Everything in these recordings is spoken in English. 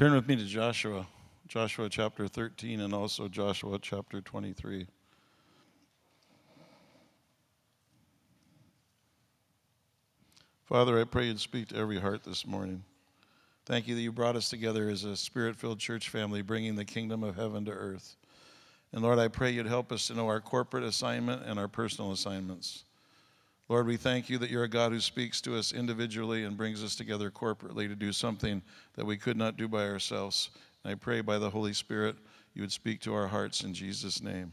Turn with me to Joshua, Joshua chapter 13, and also Joshua chapter 23. Father, I pray you'd speak to every heart this morning. Thank you that you brought us together as a spirit-filled church family, bringing the kingdom of heaven to earth. And Lord, I pray you'd help us to know our corporate assignment and our personal assignments. Lord, we thank you that you're a God who speaks to us individually and brings us together corporately to do something that we could not do by ourselves. And I pray by the Holy Spirit, you would speak to our hearts in Jesus' name.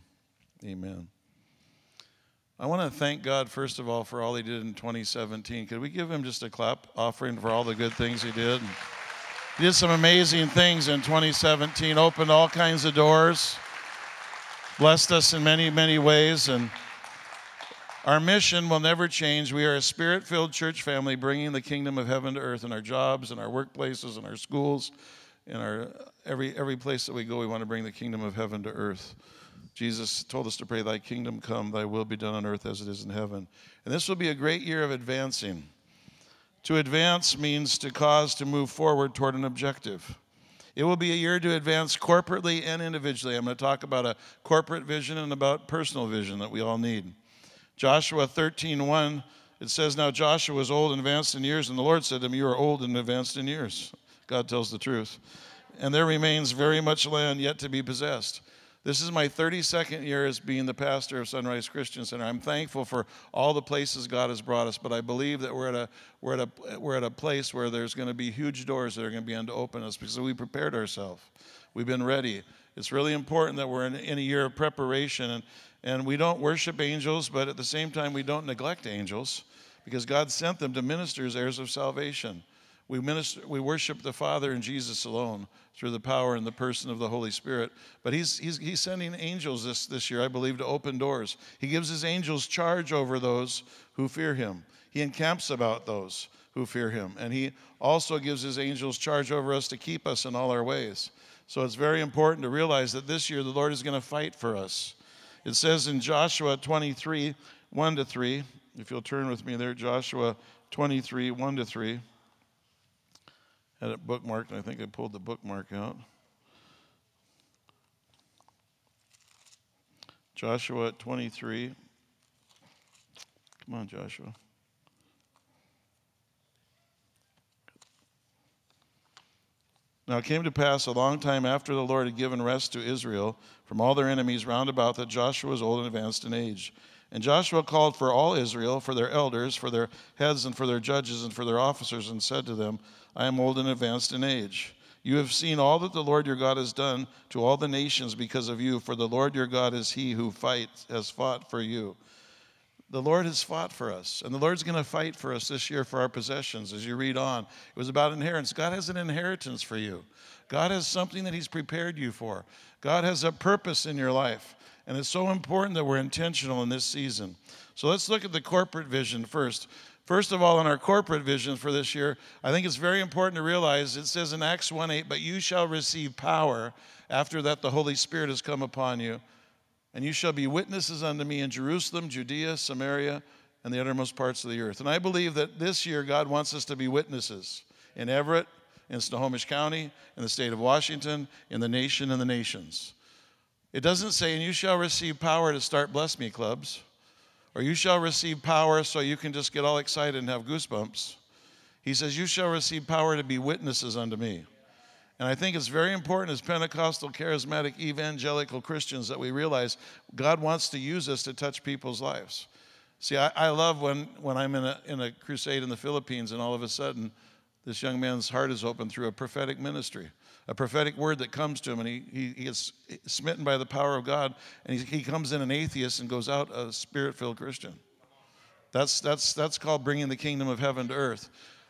Amen. I want to thank God, first of all, for all he did in 2017. Could we give him just a clap offering for all the good things he did? He did some amazing things in 2017, opened all kinds of doors, blessed us in many, many ways, and our mission will never change. We are a spirit-filled church family bringing the kingdom of heaven to earth in our jobs, in our workplaces, in our schools, in our every place that we go. We want to bring the kingdom of heaven to earth. Jesus told us to pray, thy kingdom come, thy will be done on earth as it is in heaven. And this will be a great year of advancing. To advance means to cause to move forward toward an objective. It will be a year to advance corporately and individually. I'm going to talk about a corporate vision and about personal vision that we all need. Joshua 13:1, it says, now Joshua was old and advanced in years, and the Lord said to him, you are old and advanced in years. God tells the truth. And there remains very much land yet to be possessed. This is my 32nd year as being the pastor of Sonrise Christian Center. I'm thankful for all the places God has brought us, but I believe that we're at a place where there's going to be huge doors that are going to begin to open us because we prepared ourselves. We've been ready. It's really important that we're in a year of preparation, and we don't worship angels, but at the same time, we don't neglect angels because God sent them to minister as heirs of salvation. We worship the Father and Jesus alone through the power and the person of the Holy Spirit. But he's sending angels this year, I believe, to open doors. He gives his angels charge over those who fear him. He encamps about those who fear him. And he also gives his angels charge over us to keep us in all our ways. So it's very important to realize that this year the Lord is going to fight for us. It says in Joshua 23, 1 to 3, if you'll turn with me there, Joshua 23, 1 to 3. Had it bookmarked, and I think I pulled the bookmark out. Joshua 23. Come on, Joshua. Now it came to pass a long time after the Lord had given rest to Israel from all their enemies round about that Joshua was old and advanced in age. And Joshua called for all Israel, for their elders, for their heads, and for their judges, and for their officers, and said to them, I am old and advanced in age. You have seen all that the Lord your God has done to all the nations because of you, for the Lord your God is he who has fought for you. The Lord has fought for us, and the Lord's going to fight for us this year for our possessions. As you read on, it was about inheritance. God has an inheritance for you. God has something that he's prepared you for. God has a purpose in your life, and it's so important that we're intentional in this season. So let's look at the corporate vision first. First of all, in our corporate vision for this year, I think it's very important to realize it says in Acts 1:8, but you shall receive power after that the Holy Spirit has come upon you. And you shall be witnesses unto me in Jerusalem, Judea, Samaria, and the uttermost parts of the earth. And I believe that this year God wants us to be witnesses in Everett, in Snohomish County, in the state of Washington, in the nation and the nations. It doesn't say, and you shall receive power to start Bless Me clubs, or you shall receive power so you can just get all excited and have goosebumps. He says, you shall receive power to be witnesses unto me. And I think it's very important as Pentecostal, charismatic, evangelical Christians that we realize God wants to use us to touch people's lives. See, I love when I'm in a crusade in the Philippines and all of a sudden this young man's heart is opened through a prophetic ministry, a prophetic word that comes to him, and he gets smitten by the power of God, and he comes in an atheist and goes out a spirit-filled Christian. That's called bringing the kingdom of heaven to earth.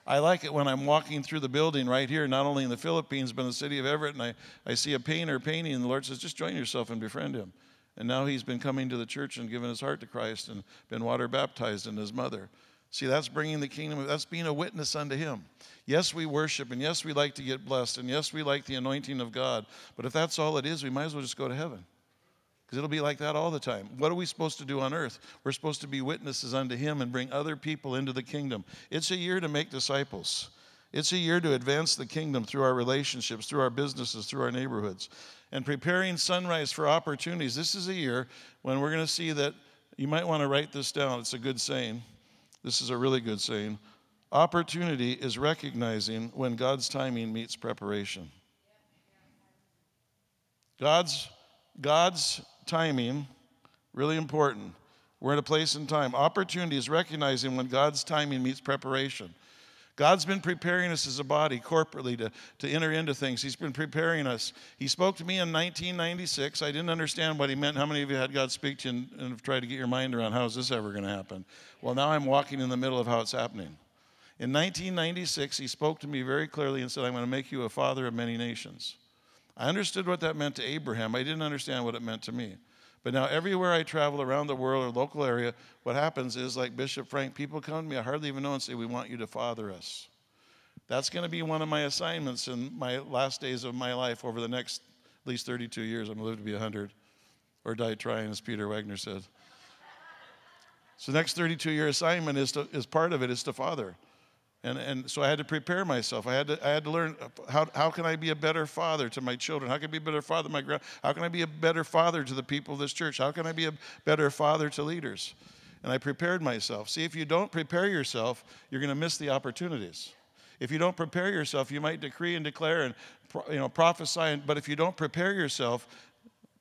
I like it when I'm walking through the building right here, not only in the Philippines, but in the city of Everett, and I see a painter painting, and the Lord says, just join yourself and befriend him. And now he's been coming to the church and giving his heart to Christ and been water baptized in his mother. See, that's bringing the kingdom, that's being a witness unto him. Yes, we worship, and yes, we like to get blessed, and yes, we like the anointing of God, but if that's all it is, we might as well just go to heaven because it'll be like that all the time. What are we supposed to do on earth? We're supposed to be witnesses unto him and bring other people into the kingdom. It's a year to make disciples. It's a year to advance the kingdom through our relationships, through our businesses, through our neighborhoods. And preparing Sunrise for opportunities. This is a year when we're going to see that. You might want to write this down. It's a good saying. This is a really good saying. Opportunity is recognizing when God's timing meets preparation. God's timing, really important. We're in a place and time. Opportunity is recognizing when God's timing meets preparation. God's been preparing us as a body corporately to enter into things. He's been preparing us. He spoke to me in 1996. I didn't understand what he meant. How many of you had God speak to you and have tried to get your mind around, how is this ever going to happen? Well, now I'm walking in the middle of how it's happening. In 1996, he spoke to me very clearly and said, I'm going to make you a father of many nations. I understood what that meant to Abraham. I didn't understand what it meant to me. But now everywhere I travel around the world or local area, what happens is, like Bishop Frank, people come to me I hardly even know and say, we want you to father us. That's going to be one of my assignments in my last days of my life over the next at least 32 years. I'm going to live to be 100 or die trying, as Peter Wagner said. So the next 32-year assignment is part of it is to father. And so I had to prepare myself. I had to learn how can I be a better father to my children? How can I be a better father to my grandma? How can I be a better father to the people of this church? How can I be a better father to leaders? And I prepared myself. See, if you don't prepare yourself, you're going to miss the opportunities. If you don't prepare yourself, you might decree and declare and prophesy. But if you don't prepare yourself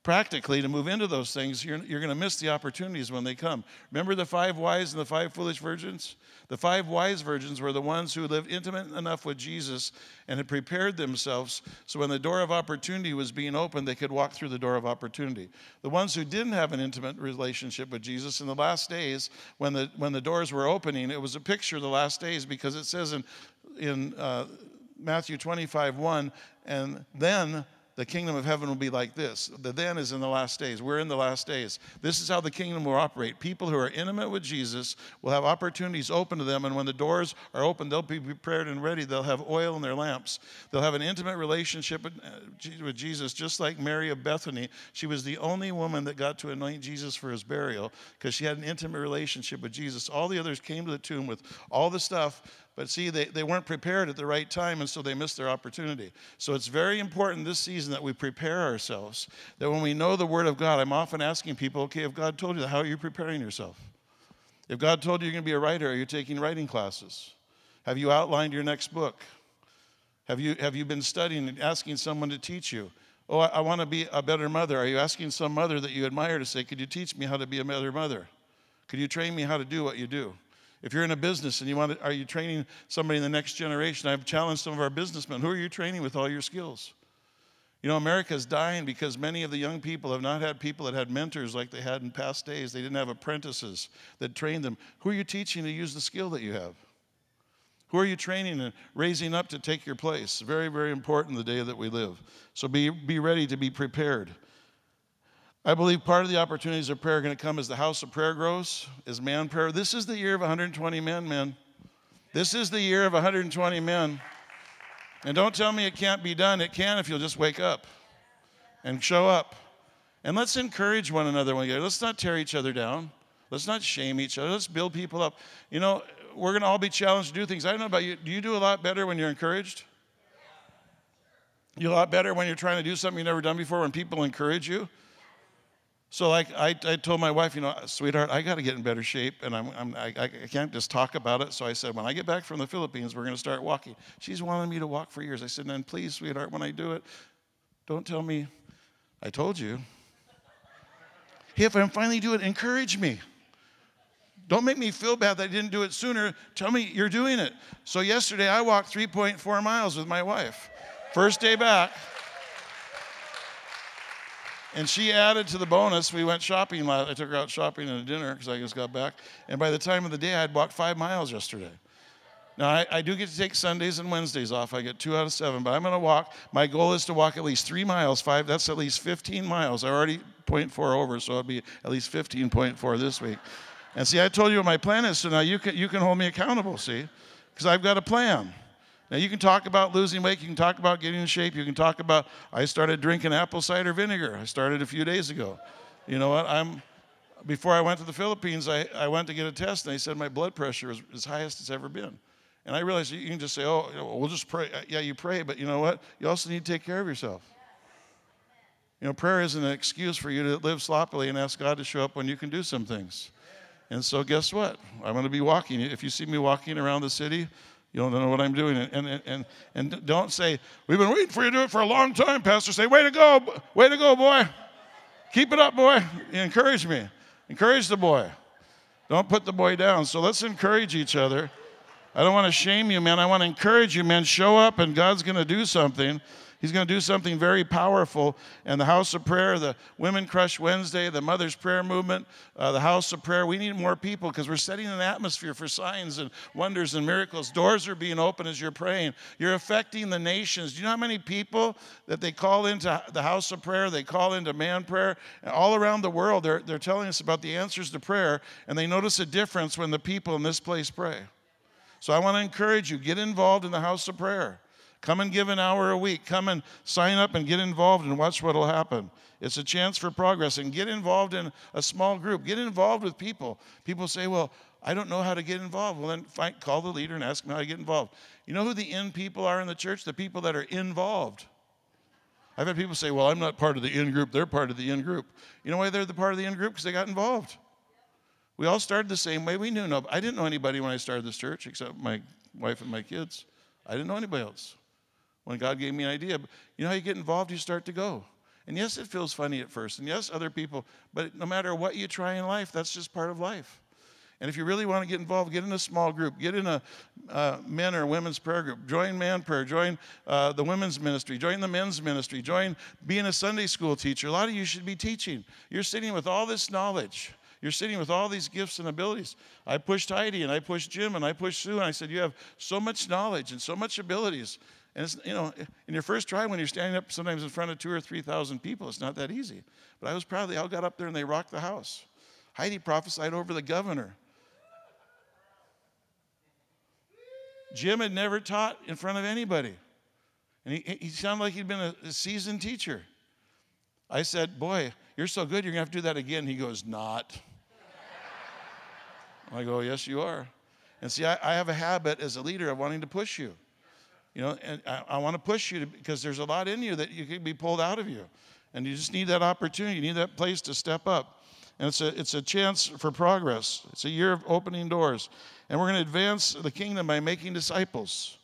practically to move into those things, you're going to miss the opportunities when they come. Remember the 5 wise and the 5 foolish virgins? The 5 wise virgins were the ones who lived intimate enough with Jesus and had prepared themselves so when the door of opportunity was being opened, they could walk through the door of opportunity. The ones who didn't have an intimate relationship with Jesus in the last days, when the doors were opening, it was a picture of the last days, because it says in Matthew 25:1, and then the kingdom of heaven will be like this. The then is in the last days. We're in the last days. This is how the kingdom will operate. People who are intimate with Jesus will have opportunities open to them, and when the doors are open, they'll be prepared and ready. They'll have oil in their lamps. They'll have an intimate relationship with Jesus, just like Mary of Bethany. She was the only woman that got to anoint Jesus for his burial because she had an intimate relationship with Jesus. All the others came to the tomb with all the stuff. But see, they weren't prepared at the right time, and so they missed their opportunity. So it's very important this season that we prepare ourselves, that when we know the Word of God, I'm often asking people, okay, if God told you that, how are you preparing yourself? If God told you you're going to be a writer, are you taking writing classes? Have you outlined your next book? Have you been studying and asking someone to teach you? Oh, I want to be a better mother. Are you asking some mother that you admire to say, could you teach me how to be a better mother? Could you train me how to do what you do? If you're in a business and you want to, are you training somebody in the next generation? I've challenged some of our businessmen. Who are you training with all your skills? You know, America's dying because many of the young people have not had people that had mentors like they had in past days. They didn't have apprentices that trained them. Who are you teaching to use the skill that you have? Who are you training and raising up to take your place? Very, very important the day that we live. So be ready to be prepared. I believe part of the opportunities of prayer are going to come as the house of prayer grows, as man prayer. This is the year of 120 men, men. This is the year of 120 men. And don't tell me it can't be done. It can if you'll just wake up and show up. And let's encourage one another. Let's not tear each other down. Let's not shame each other. Let's build people up. You know, we're going to all be challenged to do things. I don't know about you. Do you do a lot better when you're encouraged? You're a lot better when you're trying to do something you've never done before, when people encourage you. So like I told my wife, sweetheart, I got to get in better shape, and I can't just talk about it. So I said, when I get back from the Philippines, we're going to start walking. She's wanted me to walk for years. I said, then please, sweetheart, when I do it, don't tell me I told you. If I finally do it, encourage me. Don't make me feel bad that I didn't do it sooner. Tell me you're doing it. So yesterday I walked 3.4 miles with my wife. First day back. And she added to the bonus. We went shopping. I took her out shopping and a dinner because I just got back. And by the time of the day, I had walked 5 miles yesterday. Now, I do get to take Sundays and Wednesdays off. I get 2 out of 7, but I'm going to walk. My goal is to walk at least 3 miles, 5. That's at least 15 miles. I already 0.4 over, so it'll be at least 15.4 this week. And see, I told you what my plan is, so now you can hold me accountable, see, because I've got a plan. Now, you can talk about losing weight. You can talk about getting in shape. You can talk about, I started drinking apple cider vinegar. I started a few days ago. You know what? Before I went to the Philippines, I went to get a test, and they said my blood pressure is highest it's ever been. And I realized you can just say, oh, we'll just pray. Yeah, you pray, but you know what? You also need to take care of yourself. You know, prayer isn't an excuse for you to live sloppily and ask God to show up when you can do some things. And so guess what? I'm going to be walking. If you see me walking around the city, you don't know what I'm doing. And don't say, we've been waiting for you to do it for a long time, Pastor. Say, way to go, boy. Keep it up, boy. Encourage me. Encourage the boy. Don't put the boy down. So let's encourage each other. I don't want to shame you, man. I want to encourage you, man. Show up, and God's going to do something. He's going to do something very powerful. And the House of Prayer, the Women Crush Wednesday, the Mother's Prayer Movement, the House of Prayer, we need more people because we're setting an atmosphere for signs and wonders and miracles. Doors are being opened as you're praying. You're affecting the nations. Do you know how many people that they call into the House of Prayer, they call into man prayer? And all around the world, they're telling us about the answers to prayer, and they notice a difference when the people in this place pray. So I want to encourage you, get involved in the House of Prayer. Come and give an hour a week. Come and sign up and get involved and watch what will happen. It's a chance for progress. And get involved in a small group. Get involved with people. People say, well, I don't know how to get involved. Well, then call the leader and ask them how to get involved. You know who the in people are in the church? The people that are involved. I've had people say, well, I'm not part of the in group. They're part of the in group. You know why they're the part of the in group? Because they got involved. We all started the same way. We knew nobody. I didn't know anybody when I started this church except my wife and my kids. I didn't know anybody else. When God gave me an idea, you know how you get involved, you start to go. And yes, it feels funny at first, and yes, other people, but no matter what you try in life, that's just part of life. And if you really want to get involved, get in a small group, get in a men or women's prayer group, join man prayer, join the women's ministry, join the men's ministry, join being a Sunday school teacher. A lot of you should be teaching. You're sitting with all this knowledge. You're sitting with all these gifts and abilities. I pushed Heidi, and I pushed Jim, and I pushed Sue, and I said, you have so much knowledge and so much abilities. And it's, you know, in your first try, when you're standing up sometimes in front of 2,000 or 3,000 people, it's not that easy. But I was proud they all got up there and they rocked the house. Heidi prophesied over the governor. Jim had never taught in front of anybody. And he sounded like he'd been a seasoned teacher. I said, boy, you're so good, you're going to have to do that again. He goes, not. I go, yes, you are. And see, I have a habit as a leader of wanting to push you. You know, and I want to push you because there's a lot in you that you could be pulled out of you. And you just need that opportunity. You need that place to step up. And it's a chance for progress. It's a year of opening doors. And we're going to advance the kingdom by making disciples,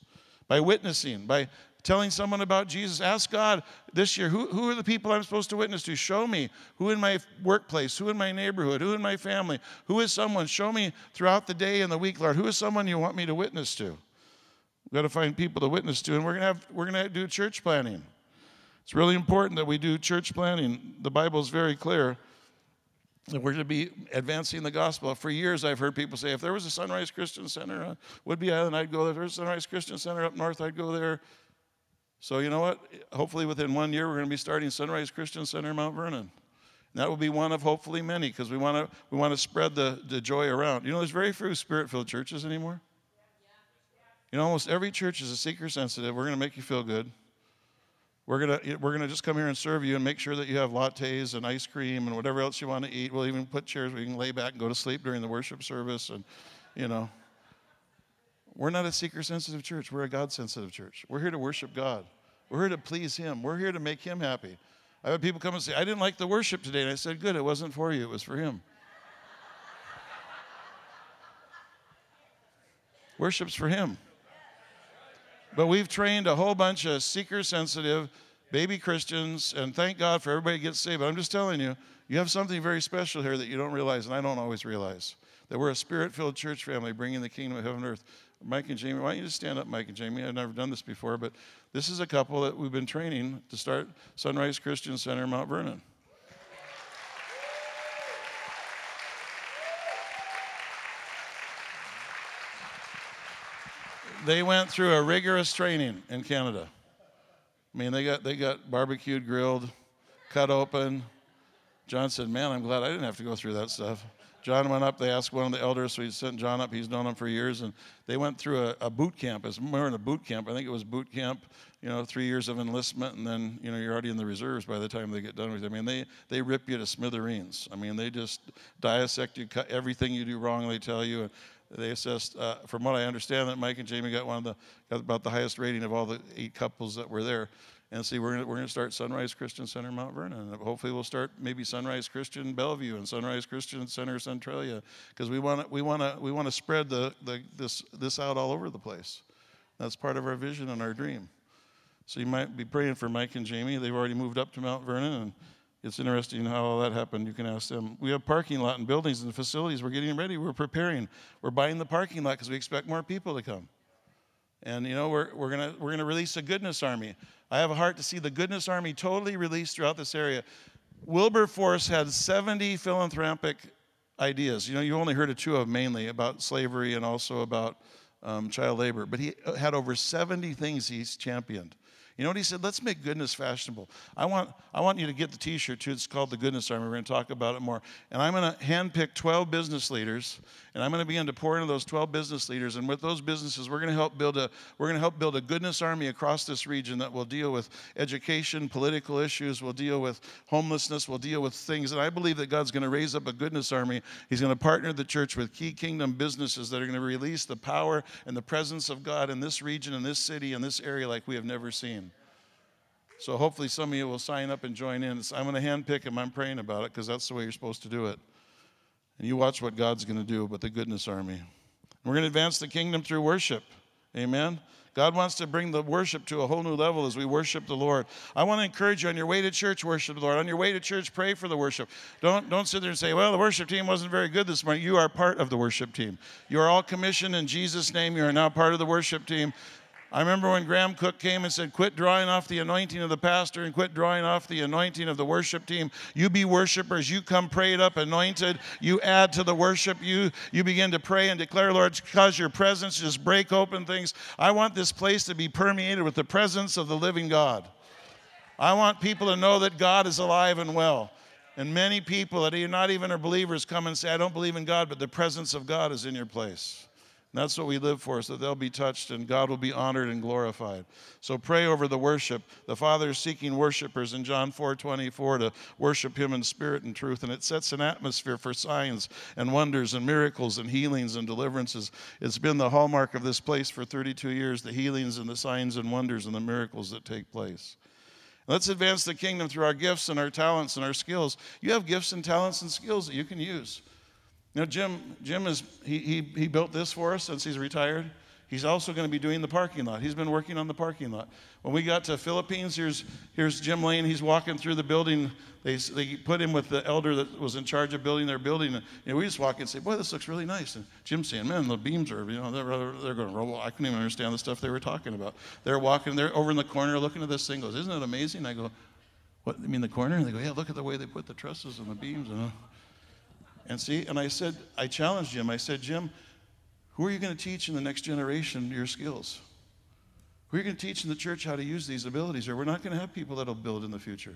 by witnessing, by telling someone about Jesus. Ask God this year, who are the people I'm supposed to witness to? Show me who in my workplace, who in my neighborhood, who in my family, who is someone. Show me throughout the day and the week, Lord, who is someone you want me to witness to? We've got to find people to witness to, and we're gonna do church planning. It's really important that we do church planning. The Bible's very clear that we're to be advancing the gospel. For years, I've heard people say, if there was a Sonrise Christian Center on Woodby Island, I'd go there. If there was a Sonrise Christian Center up north, I'd go there. So you know what? Hopefully within 1 year, we're going to be starting Sonrise Christian Center in Mount Vernon. And that will be one of hopefully many, because we want to spread the joy around. You know, there's very few Spirit-filled churches anymore. You know, almost every church is a seeker-sensitive. We're going to make you feel good. We're going to just come here and serve you and make sure that you have lattes and ice cream and whatever else you want to eat. We'll even put chairs where you can lay back and go to sleep during the worship service. And, you know, we're not a seeker-sensitive church. We're a God-sensitive church. We're here to worship God. We're here to please Him. We're here to make Him happy. I've had people come and say, I didn't like the worship today. And I said, good, it wasn't for you. It was for Him. Worship's for Him. But we've trained a whole bunch of seeker-sensitive baby Christians, and thank God for everybody who gets saved. But I'm just telling you, you have something very special here that you don't realize, and I don't always realize, that we're a Spirit-filled church family bringing the kingdom of heaven and earth. Mike and Jamie, why don't you just stand up, Mike and Jamie? I've never done this before, but this is a couple that we've been training to start Sonrise Christian Center in Mount Vernon. They went through a rigorous training in Canada. I mean, they got barbecued, grilled, cut open. John said, man, I'm glad I didn't have to go through that stuff. John went up, they asked one of the elders, so he sent John up, he's known him for years, and they went through a boot camp. We were in a boot camp, I think it was boot camp, you know, 3 years of enlistment, and then, you know, you're already in the reserves by the time they get done with it. I mean, they rip you to smithereens. I mean, they just dissect you, cut everything you do wrong, they tell you, and They assessed, from what I understand, that Mike and Jamie got about the highest rating of all the 8 couples that were there. And see, we're gonna start Sonrise Christian Center, Mount Vernon. And hopefully, we'll start maybe Sonrise Christian Bellevue and Sonrise Christian Center Centralia, because we want to spread this out all over the place. That's part of our vision and our dream. So you might be praying for Mike and Jamie. They've already moved up to Mount Vernon, and it's interesting how all that happened. You can ask them. We have parking lot and buildings and facilities. We're getting ready. We're preparing. We're buying the parking lot because we expect more people to come. And you know, we're gonna release a goodness army. I have a heart to see the goodness army totally released throughout this area. Wilberforce had 70 philanthropic ideas. You know, you only heard of 2 of them mainly, about slavery and also about child labor. But he had over 70 things he's championed. You know what he said? Let's make goodness fashionable. I want you to get the T-shirt too. It's called the Goodness Army. We're going to talk about it more. And I'm going to handpick 12 business leaders, and I'm going to begin to pour into those 12 business leaders. And with those businesses, we're going to help build a goodness army across this region that will deal with education, political issues, will deal with homelessness, will deal with things. And I believe that God's going to raise up a goodness army. He's going to partner the church with key kingdom businesses that are going to release the power and the presence of God in this region, in this city, in this area like we have never seen. So hopefully some of you will sign up and join in. I'm going to handpick them. I'm praying about it because that's the way you're supposed to do it. And you watch what God's going to do with the goodness army. We're going to advance the kingdom through worship. Amen. God wants to bring the worship to a whole new level as we worship the Lord. I want to encourage you on your way to church, worship the Lord. On your way to church, pray for the worship. Don't sit there and say, well, the worship team wasn't very good this morning. You are part of the worship team. You are all commissioned in Jesus' name. You are now part of the worship team. I remember when Graham Cook came and said, quit drawing off the anointing of the pastor and quit drawing off the anointing of the worship team. You be worshipers. You come prayed up, anointed. You add to the worship. You begin to pray and declare, Lord, cause your presence to just break open things. I want this place to be permeated with the presence of the living God. I want people to know that God is alive and well. And many people that are not even are believers come and say, I don't believe in God, but the presence of God is in your place. And that's what we live for, so that they'll be touched and God will be honored and glorified. So pray over the worship. The Father is seeking worshipers in John 4:24 to worship him in spirit and truth. And it sets an atmosphere for signs and wonders and miracles and healings and deliverances. It's been the hallmark of this place for 32 years, the healings and the signs and wonders and the miracles that take place. Let's advance the kingdom through our gifts and our talents and our skills. You have gifts and talents and skills that you can use. Now, Jim built this for us since he's retired. He's also going to be doing the parking lot. He's been working on the parking lot. When we got to Philippines, here's Jim Lane. He's walking through the building. They put him with the elder that was in charge of building their building. And you know, we just walk in and say, boy, this looks really nice. And Jim's saying, man, the beams are, you know, they're going to roll. I couldn't even understand the stuff they were talking about. They're walking, they're over in the corner looking at this thing. Goes, isn't it amazing? I go, what, you mean the corner? And they go, yeah, look at the way they put the trusses and the beams. And see, and I said, I challenged Jim. I said, Jim, who are you going to teach in the next generation your skills? Who are you going to teach in the church how to use these abilities? Or we're not going to have people that will build in the future.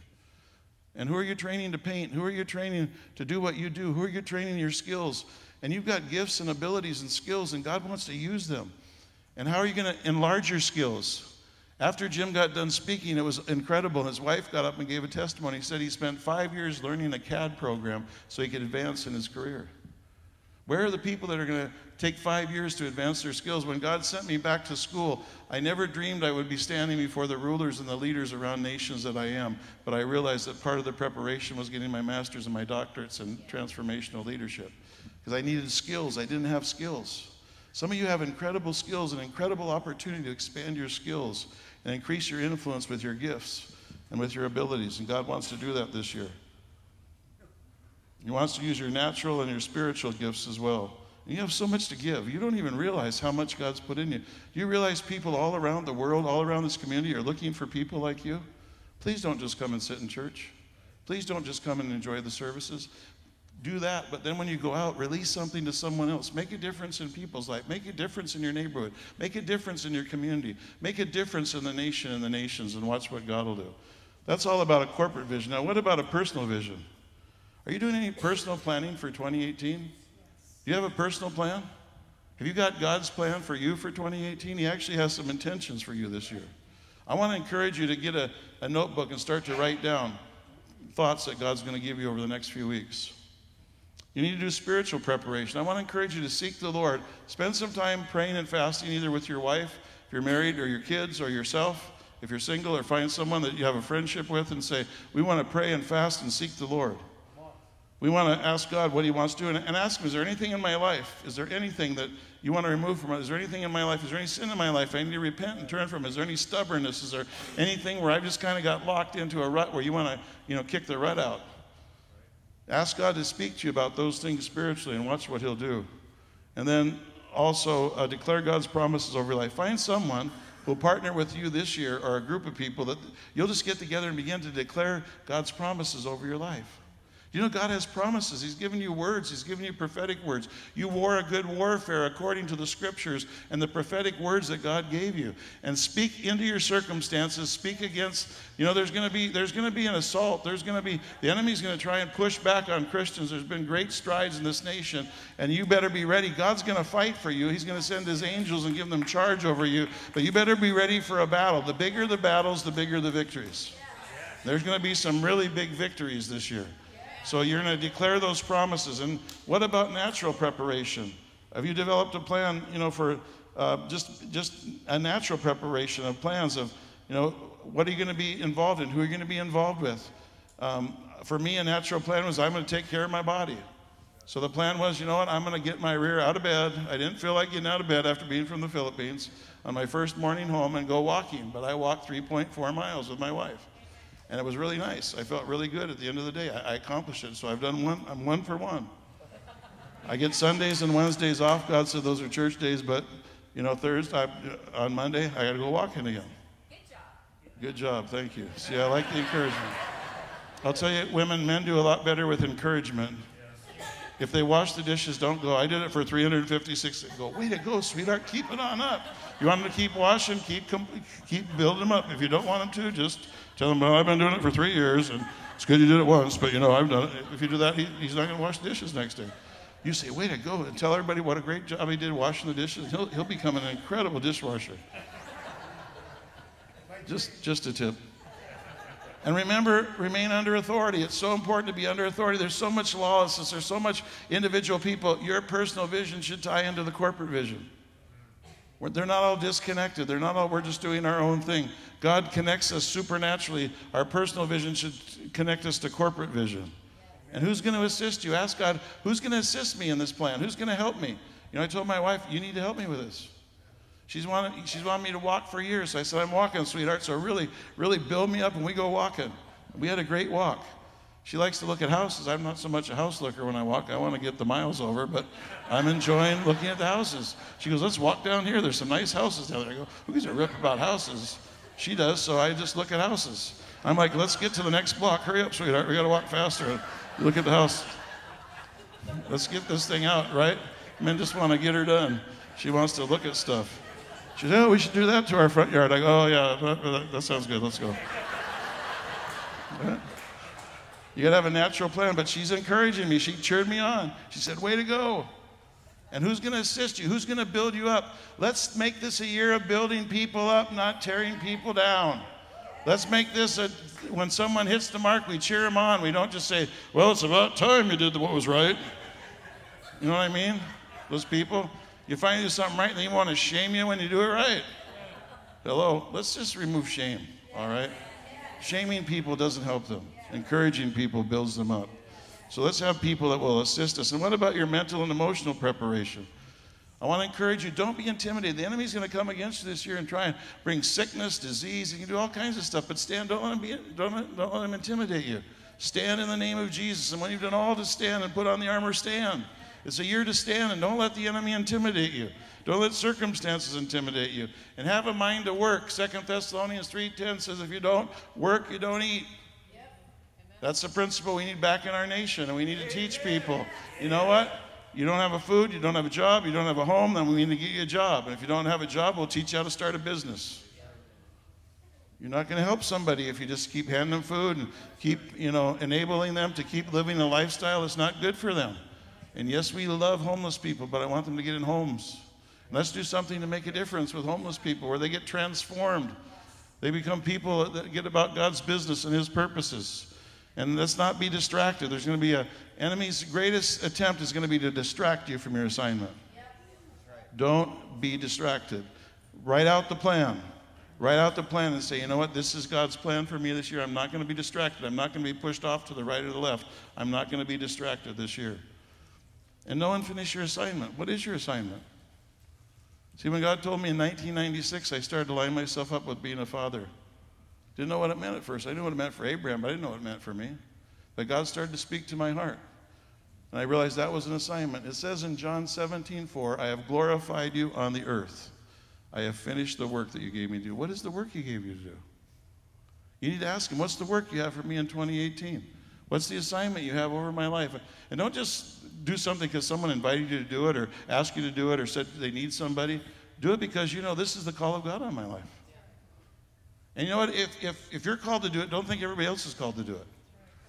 And who are you training to paint? Who are you training to do what you do? Who are you training your skills? And you've got gifts and abilities and skills, and God wants to use them. And how are you going to enlarge your skills? After Jim got done speaking, it was incredible. His wife got up and gave a testimony. He said he spent 5 years learning a CAD program so he could advance in his career. Where are the people that are going to take 5 years to advance their skills? When God sent me back to school, I never dreamed I would be standing before the rulers and the leaders around nations that I am. But I realized that part of the preparation was getting my master's and my doctorates in transformational leadership. Because I needed skills. I didn't have skills. Some of you have incredible skills and incredible opportunity to expand your skills and increase your influence with your gifts and with your abilities. And God wants to do that this year. He wants to use your natural and your spiritual gifts as well. And you have so much to give. You don't even realize how much God's put in you. Do you realize people all around the world, all around this community are looking for people like you? Please don't just come and sit in church. Please don't just come and enjoy the services. Do that, but then when you go out, release something to someone else. Make a difference in people's life. Make a difference in your neighborhood. Make a difference in your community. Make a difference in the nation and the nations, and watch what God will do. That's all about a corporate vision. Now, what about a personal vision? Are you doing any personal planning for 2018? Yes. Do you have a personal plan? Have you got God's plan for you for 2018? He actually has some intentions for you this year. I want to encourage you to get a notebook and start to write down thoughts that God's going to give you over the next few weeks. You need to do spiritual preparation. I want to encourage you to seek the Lord. Spend some time praying and fasting, either with your wife, if you're married, or your kids, or yourself, if you're single, or find someone that you have a friendship with and say, we want to pray and fast and seek the Lord. We want to ask God what he wants to do and ask him, is there anything in my life? Is there anything that you want to remove from it? Is there anything in my life? Is there any sin in my life I need to repent and turn from? Is there any stubbornness? Is there anything where I've just kind of got locked into a rut where you want to, kick the rut out? Ask God to speak to you about those things spiritually and watch what he'll do. And then also declare God's promises over your life. Find someone who will partner with you this year, or a group of people that you'll just get together and begin to declare God's promises over your life. You know, God has promises. He's given you words. He's given you prophetic words. You war a good warfare according to the scriptures and the prophetic words that God gave you. And speak into your circumstances. Speak against, there's going to be an assault. The enemy's going to try and push back on Christians. There's been great strides in this nation, and you better be ready. God's going to fight for you. He's going to send his angels and give them charge over you, but you better be ready for a battle. The bigger the battles, the bigger the victories. There's going to be some really big victories this year. So you're going to declare those promises. And what about natural preparation? Have you developed a plan, for just a natural preparation of plans of, what are you going to be involved in? Who are you going to be involved with? For me, a natural plan was I'm going to take care of my body. So the plan was, I'm going to get my rear out of bed. I didn't feel like getting out of bed after being from the Philippines on my first morning home and go walking. But I walked 3.4 miles with my wife. And it was really nice. I felt really good at the end of the day. I accomplished it, so I've done one. I'm one for one. I get Sundays and Wednesdays off. God said those are church days, but, on Monday, I got to go walking again. Good job. Good job. Thank you. See, I like the encouragement. I'll tell you, men do a lot better with encouragement. If they wash the dishes, don't go, I did it for 356. Go, way to go, sweetheart, keep it on up. You want them to keep washing, keep building them up. If you don't want them to, just tell them, well, I've been doing it for 3 years, and it's good you did it once, but I've done it. If you do that, he's not going to wash the dishes next day. You say, way to go, and tell everybody what a great job he did washing the dishes. He'll become an incredible dishwasher. Just a tip. And remember, remain under authority. It's so important to be under authority. There's so much lawlessness. There's so much individual people. Your personal vision should tie into the corporate vision. They're not all disconnected. They're not all, we're just doing our own thing. God connects us supernaturally. Our personal vision should connect us to corporate vision. And who's going to assist you? Ask God, who's going to assist me in this plan? Who's going to help me? I told my wife, you need to help me with this. She's wanted me to walk for years. So I said, I'm walking, sweetheart, so really, really build me up and we go walking. We had a great walk. She likes to look at houses. I'm not so much a house looker when I walk. I want to get the miles over, but I'm enjoying looking at the houses. She goes, let's walk down here. There's some nice houses down there. I go, who gives a rip about houses? She does, so I just look at houses. I'm like, let's get to the next block. Hurry up, sweetheart. We got to walk faster and look at the house. Let's get this thing out, right? Men just want to get her done. She wants to look at stuff. She said, oh, we should do that to our front yard. I go, oh, yeah, that sounds good. Let's go. Right? You got to have a natural plan, but she's encouraging me. She cheered me on. She said, way to go. And who's going to assist you? Who's going to build you up? Let's make this a year of building people up, not tearing people down. Let's make this when someone hits the mark, we cheer them on. We don't just say, well, it's about time you did what was right. You know what I mean? Those people. You finally do something right, and they want to shame you when you do it right. Hello? Let's just remove shame, all right? Shaming people doesn't help them. Encouraging people builds them up. So let's have people that will assist us. And what about your mental and emotional preparation? I want to encourage you, don't be intimidated. The enemy's going to come against you this year and try and bring sickness, disease, and you can do all kinds of stuff, but stand, don't let him intimidate you. Stand in the name of Jesus, and when you've done all to stand and put on the armor, stand. It's a year to stand, and don't let the enemy intimidate you. Don't let circumstances intimidate you. And have a mind to work. 2 Thessalonians 3:10 says, if you don't work, you don't eat. Yep. That's the principle we need back in our nation, and we need to teach people. You know what? You don't have a food, you don't have a job, you don't have a home, then we need to get you a job. And if you don't have a job, we'll teach you how to start a business. You're not going to help somebody if you just keep handing them food and keep, enabling them to keep living a lifestyle that's not good for them. And yes, we love homeless people, but I want them to get in homes. And let's do something to make a difference with homeless people where they get transformed. They become people that get about God's business and his purposes. And let's not be distracted. There's going to be an enemy's greatest attempt is going to be to distract you from your assignment. Yep. Right. Don't be distracted. Write out the plan. Write out the plan and say, you know what, this is God's plan for me this year. I'm not going to be distracted. I'm not going to be pushed off to the right or the left. I'm not going to be distracted this year. And no one finished your assignment. What is your assignment? See, when God told me in 1996, I started to line myself up with being a father. Didn't know what it meant at first. I knew what it meant for Abraham, but I didn't know what it meant for me. But God started to speak to my heart. And I realized that was an assignment. It says in John 17:4, I have glorified you on the earth. I have finished the work that you gave me to do. What is the work you gave you to do? You need to ask him, what's the work you have for me in 2018? What's the assignment you have over my life? And don't just do something because someone invited you to do it or asked you to do it or said they need somebody. Do it because you know this is the call of God on my life. And you know what? If you're called to do it, don't think everybody else is called to do it.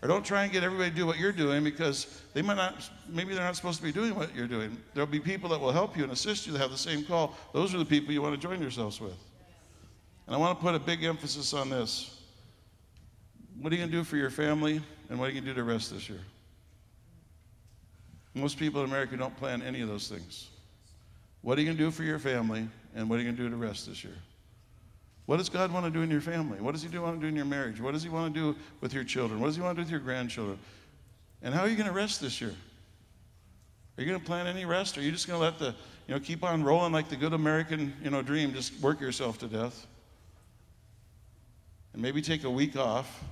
Or don't try and get everybody to do what you're doing because they might not, maybe they're not supposed to be doing what you're doing. There'll be people that will help you and assist you that have the same call. Those are the people you want to join yourselves with. And I want to put a big emphasis on this. What are you going to do for your family, and what are you going to do to rest this year? Most people in America don't plan any of those things. What are you going to do for your family, and what are you going to do to rest this year? What does God want to do in your family? What does he want to do in your marriage? What does he want to do with your children? What does he want to do with your grandchildren? And how are you going to rest this year? Are you going to plan any rest, or are you just going to let the, you know, keep on rolling like the good American, you know, dream, just work yourself to death? And maybe take a week off.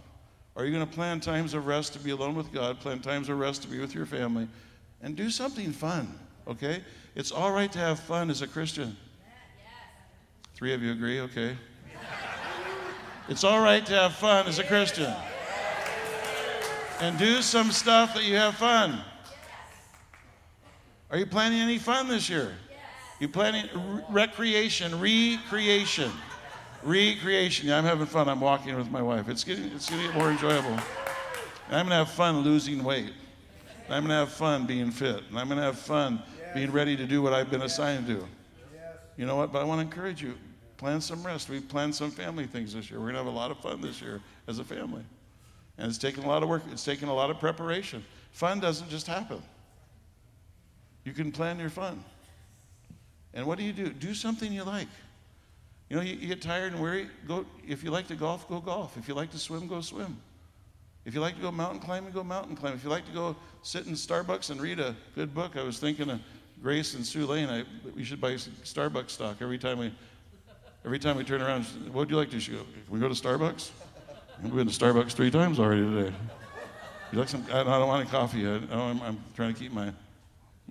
Are you going to plan times of rest to be alone with God, plan times of rest to be with your family, and do something fun, okay? It's all right to have fun as a Christian. Three of you agree, okay. It's all right to have fun as a Christian. And do some stuff that you have fun. Are you planning any fun this year? You planning recreation, recreation. Recreation. Yeah, I'm having fun. I'm walking with my wife. It's getting more enjoyable. And I'm going to have fun losing weight. And I'm going to have fun being fit. And I'm going to have fun being ready to do what I've been assigned to. You know what? But I want to encourage you. Plan some rest. We've planned some family things this year. We're going to have a lot of fun this year as a family. And it's taken a lot of work. It's taken a lot of preparation. Fun doesn't just happen. You can plan your fun. And what do? Do something you like. You know, you get tired and weary, go, if you like to golf, go golf. If you like to swim, go swim. If you like to go mountain climbing, go mountain climb. If you like to go sit in Starbucks and read a good book, I was thinking of Grace and Sue Lane, we should buy Starbucks stock every time we turn around. What would you like to do? She goes, can we go to Starbucks? We've been to Starbucks 3 times already today. You like some, I don't want any coffee. I'm trying to keep my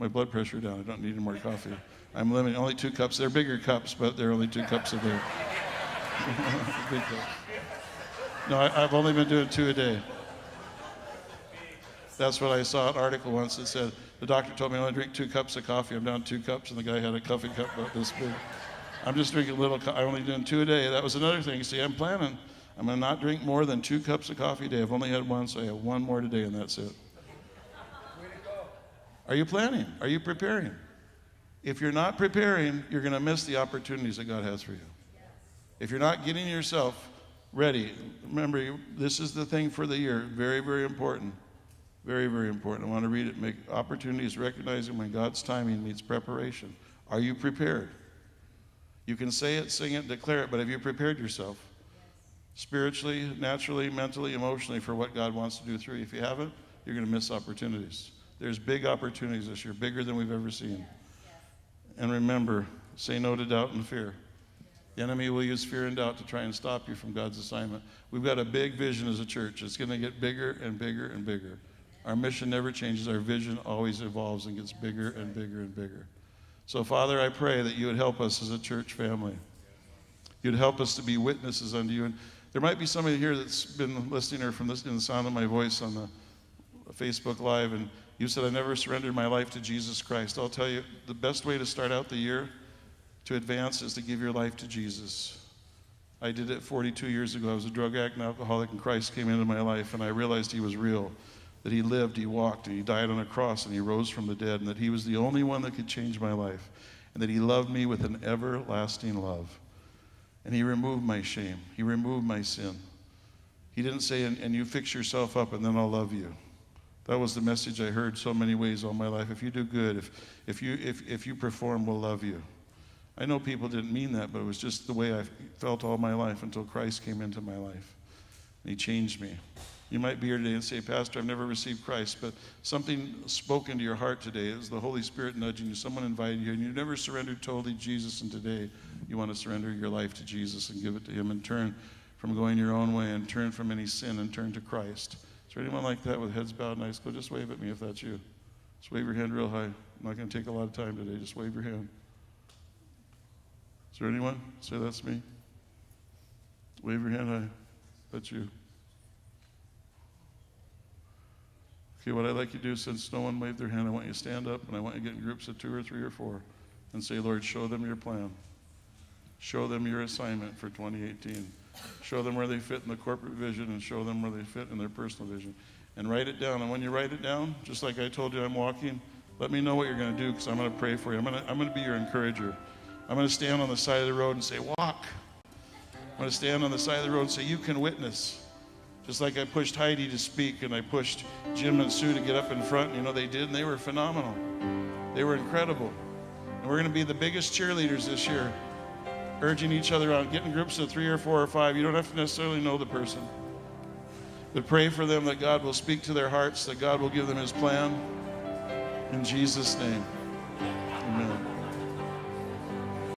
blood pressure down. I don't need any more coffee. I'm limiting only 2 cups. They're bigger cups, but they're only 2 cups a day. Big cups. No, I've only been doing 2 a day. That's what I saw an article once that said, the doctor told me I only drink 2 cups of coffee. I'm down 2 cups, and the guy had a coffee cup about this big. I'm just drinking little, I'm only doing 2 a day. That was another thing. See, I'm planning. I'm going to not drink more than 2 cups of coffee a day. I've only had 1, so I have 1 more today, and that's it. Are you planning? Are you preparing? If you're not preparing, you're going to miss the opportunities that God has for you. Yes. If you're not getting yourself ready, remember, this is the thing for the year. Very, very important. Very, very important. I want to read it. Make opportunities, recognizing when God's timing needs preparation. Are you prepared? You can say it, sing it, declare it, but have you prepared yourself? Yes. Spiritually, naturally, mentally, emotionally for what God wants to do through you. If you haven't, you're going to miss opportunities. There's big opportunities this year, bigger than we've ever seen. Yes. And remember, say no to doubt and fear. The enemy will use fear and doubt to try and stop you from God's assignment. We've got a big vision as a church. It's going to get bigger and bigger and bigger. Our mission never changes. Our vision always evolves and gets bigger and bigger and bigger. So, Father, I pray that you would help us as a church family. You'd help us to be witnesses unto you. And there might be somebody here that's been listening or from listening to the sound of my voice on the Facebook Live, and you said, I never surrendered my life to Jesus Christ. I'll tell you, the best way to start out the year to advance is to give your life to Jesus. I did it 42 years ago. I was a drug addict and alcoholic, and Christ came into my life, and I realized he was real, that he lived, he walked, and he died on a cross, and he rose from the dead, and that he was the only one that could change my life, and that he loved me with an everlasting love. And he removed my shame. He removed my sin. He didn't say, and you fix yourself up and then I'll love you. That was the message I heard so many ways all my life. If you do good, if you perform, we'll love you. I know people didn't mean that, but it was just the way I felt all my life until Christ came into my life. And he changed me. You might be here today and say, Pastor, I've never received Christ, but something spoke into your heart today. It was the Holy Spirit nudging you. Someone invited you, and you never surrendered totally to Jesus, and today you want to surrender your life to Jesus and give it to him and turn from going your own way and turn from any sin and turn to Christ. Is there anyone like that with heads bowed and eyes closed? Just wave at me if that's you. Just wave your hand real high. I'm not going to take a lot of time today. Just wave your hand. Is there anyone? Say, that's me. Wave your hand high. That's you. Okay, what I'd like you to do, since no one waved their hand, I want you to stand up and I want you to get in groups of 2 or 3 or 4 and say, Lord, show them your plan. Show them your assignment for 2018. Show them where they fit in the corporate vision and show them where they fit in their personal vision. And write it down. And when you write it down, just like I told you I'm walking, let me know what you're going to do because I'm going to pray for you. I'm going to be your encourager. I'm going to stand on the side of the road and say, walk. I'm going to stand on the side of the road and say, you can witness. Just like I pushed Heidi to speak and I pushed Jim and Sue to get up in front. And you know they did, and they were phenomenal. They were incredible. And we're going to be the biggest cheerleaders this year. Urging each other on, get in groups of 3 or 4 or 5. You don't have to necessarily know the person. But pray for them that God will speak to their hearts, that God will give them his plan. In Jesus' name, amen.